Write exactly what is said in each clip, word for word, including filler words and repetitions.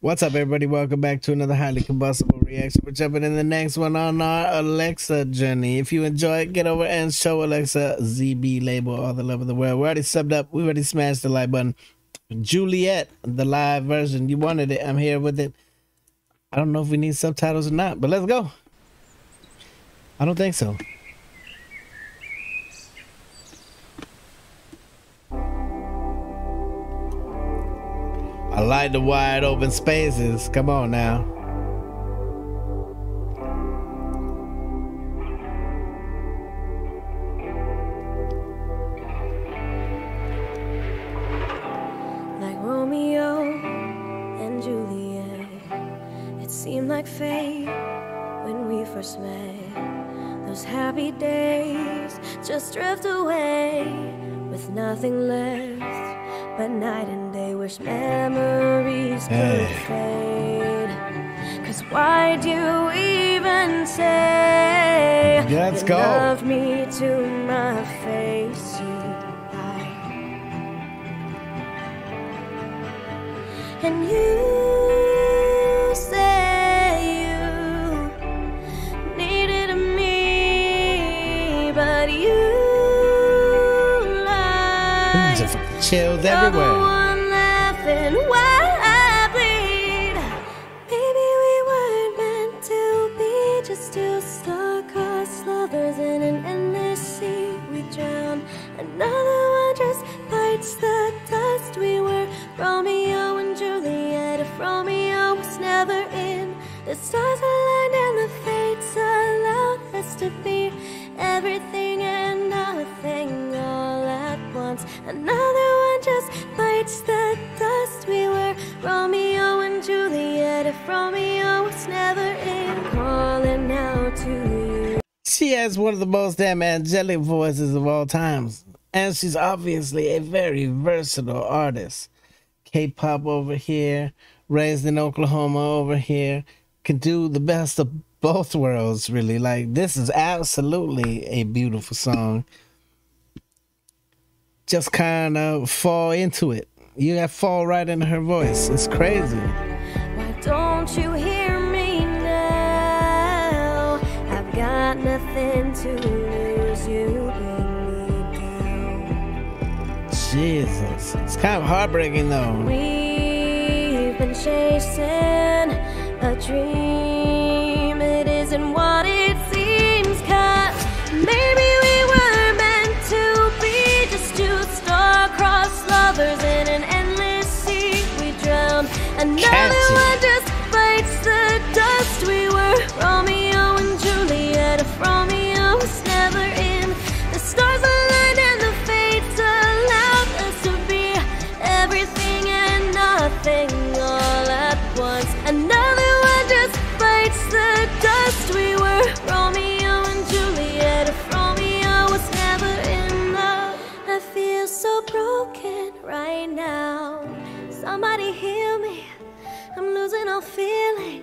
What's up, everybody? Welcome back to another Highly Combustible reaction. We're jumping in the next one on our Alexa journey. If you enjoy it, get over and show Alexa Z B label all the love of the world. We're already subbed up. We already smashed the like button. Juliet, the live version. You wanted it. I'm here with it. I don't know if we need subtitles or not, but let's go. I don't think so. I like the wide open spaces. Come on now. Like Romeo and Juliet, it seemed like fate when we first met. Those happy days just drift away with nothing left. But night and day wish memories could fade. Cause why do you even say yeah, you go. Loved me to my face? You lie. And you say you needed me, but you chills everywhere. You're the one laughing while I bleed. Maybe we weren't meant to be, just two star-crossed lovers in an endless sea. We drown. Another one just bites the dust. We were Romeo and Juliet. If Romeo was never in, the stars aligned and the fates allowed us to be everything and nothing all at once. Another just bites the dust. We were Romeo and Juliet. If Romeo was never in, calling out to you. She has one of the most damn angelic voices of all times, and she's obviously a very versatile artist. K-pop over here, raised in Oklahoma over here, can do the best of both worlds. Really, like, this is absolutely a beautiful song. Just kind of fall into it. You have fall right into her voice. It's crazy. Why don't you hear me now? I've got nothing to lose. You bring me down. Jesus, it's kind of heartbreaking though. We've been chasing a dream. It isn't what it seems. 'Cause maybe we were meant to be. Star-crossed lovers in an endless sea, we drown. Another one just bites the dust. We were Romeo and Juliet. If Romeo was never in, the stars aligned and the fates allowed us to be everything and nothing all at once. Another one just bites the dust. We were Romeo and Juliet. If Romeo was never in love, I feel so broken right now. Somebody heal me. I'm losing all feeling.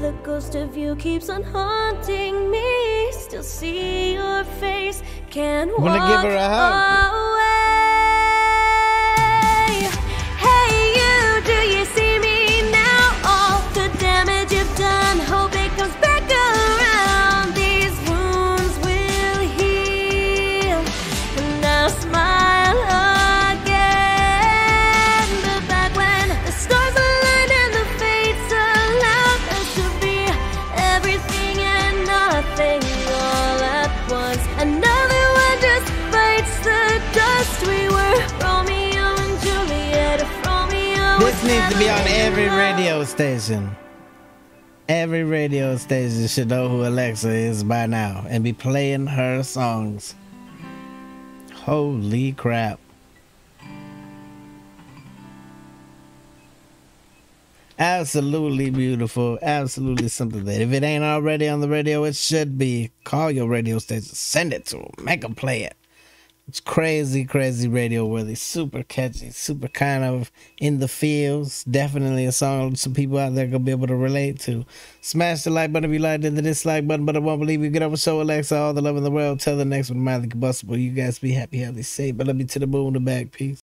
The ghost of you keeps on haunting me. Still see your face. Can't walk away. I'm gonna give her a hug. Hey you, do you see me now? All the damage you've done. Hope it comes back around. These wounds will heal. And I'll smile. This needs to be on every radio station. Every radio station should know who Alexa is by now and be playing her songs. Holy crap. Absolutely beautiful. Absolutely something that if it ain't already on the radio, it should be. Call your radio station. Send it to them. Make them play it. It's crazy, crazy radio worthy. Super catchy, super kind of in the feels. Definitely a song some people out there gonna be able to relate to. Smash the like button if you liked it, the dislike button, but I won't believe you. Get over, show Alexa all the love in the world. Till the next one, Highly Combustible. You guys be happy, healthy, safe. But let me to the moon and back. Peace.